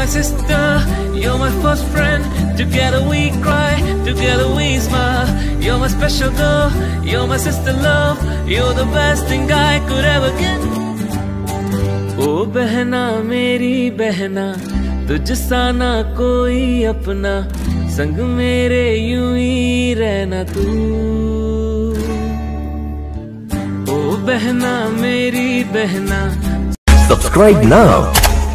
my sister, you're my first friend. Together we cry, together we smile. You're my special girl, you're my sister love. You're the best thing I could ever get. Oh behna, meri behna, tujhsa na koi apna. Sang mere yun hi rehna tu. Oh behna, meri behna. Subscribe now